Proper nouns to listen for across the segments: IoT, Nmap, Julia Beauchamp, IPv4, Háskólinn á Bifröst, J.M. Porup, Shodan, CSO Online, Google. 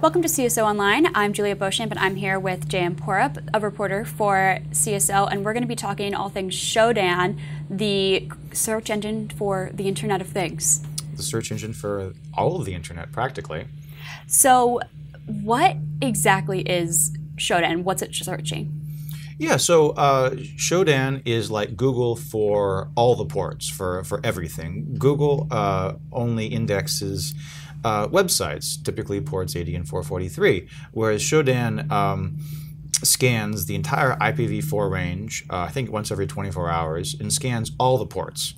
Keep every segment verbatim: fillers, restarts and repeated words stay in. Welcome to C S O Online. I'm Julia Beauchamp, and I'm here with J M Porup, a reporter for C S O, and we're going to be talking all things Shodan, the search engine for the Internet of Things. The search engine for all of the Internet, practically. So what exactly is Shodan? What's it searching? Yeah, so uh, Shodan is like Google for all the ports, for, for everything. Google uh, only indexes uh, websites, typically ports eighty and four forty-three, whereas Shodan um, scans the entire I P v four range, uh, I think once every twenty-four hours, and scans all the ports.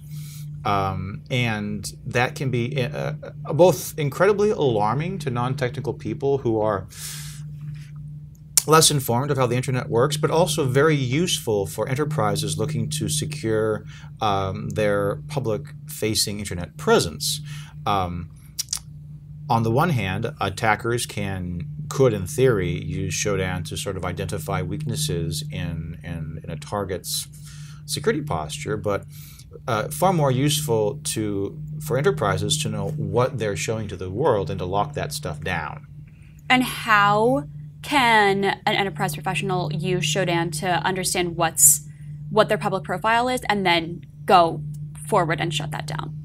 Um, and that can be uh, both incredibly alarming to non-technical people who are less informed of how the Internet works, but also very useful for enterprises looking to secure um, their public-facing Internet presence. Um, on the one hand, attackers can, could in theory, use Shodan to sort of identify weaknesses in, in, in a target's security posture, but uh, far more useful to, for enterprises to know what they're showing to the world and to lock that stuff down. And how can an enterprise professional use Shodan to understand what's what their public profile is and then go forward and shut that down?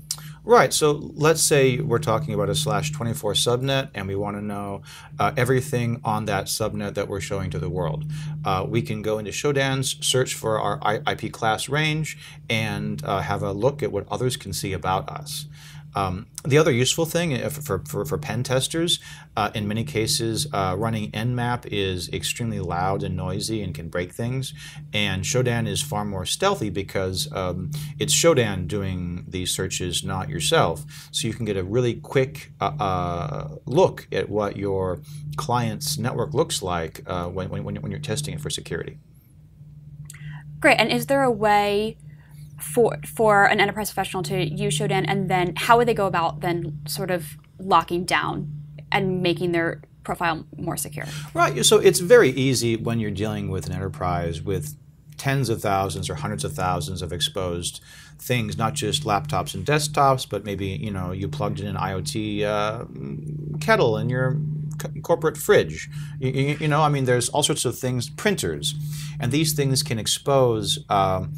Right, so let's say we're talking about a slash twenty-four subnet and we want to know uh, everything on that subnet that we're showing to the world. Uh, we can go into Shodan's, search for our I P class range, and uh, have a look at what others can see about us. Um, the other useful thing for, for, for pen testers, uh, in many cases, uh, running Nmap is extremely loud and noisy and can break things. And Shodan is far more stealthy because um, it's Shodan doing these searches, not yourself. So you can get a really quick uh, uh, look at what your client's network looks like uh, when, when, when you're testing it for security. Great. And is there a way for for an enterprise professional to use Shodan, and then how would they go about then sort of locking down and making their profile more secure? Right, so it's very easy when you're dealing with an enterprise with tens of thousands or hundreds of thousands of exposed things, not just laptops and desktops, but maybe, you know, you plugged in an IoT uh, kettle in your corporate fridge. You, you, you know, I mean, there's all sorts of things, printers, and these things can expose um,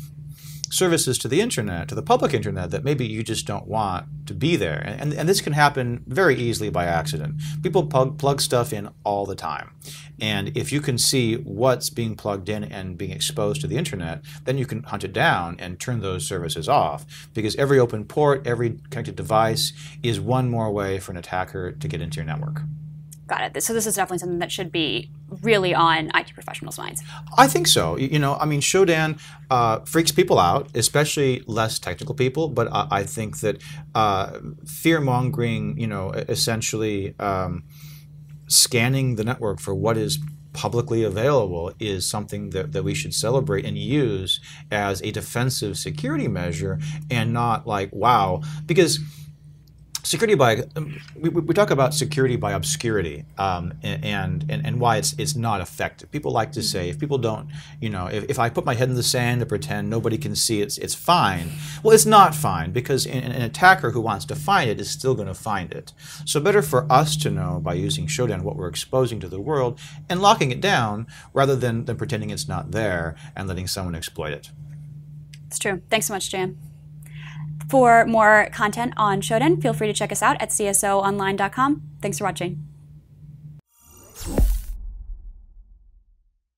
services to the Internet, to the public Internet, that maybe you just don't want to be there. And, and this can happen very easily by accident. People plug, plug stuff in all the time. And if you can see what's being plugged in and being exposed to the Internet, then you can hunt it down and turn those services off. Because every open port, every connected device is one more way for an attacker to get into your network. Got it. So this is definitely something that should be really on I T professionals' minds. I think so. You know, I mean, Shodan uh, freaks people out, especially less technical people. But I, I think that uh, fear-mongering, you know, essentially um, scanning the network for what is publicly available is something that, that we should celebrate and use as a defensive security measure, and not like, wow, because security by we, we talk about security by obscurity um, and, and and why it's it's not effective. People like to say, if people don't, you know, if, if I put my head in the sand to pretend nobody can see it's it's fine. Well, it's not fine, because an, an attacker who wants to find it is still going to find it. So better for us to know by using Shodan what we're exposing to the world and locking it down, rather than than pretending it's not there and letting someone exploit it. It's true. Thanks so much, J M. For more content on Shodan, feel free to check us out at C S O online dot com. Thanks for watching.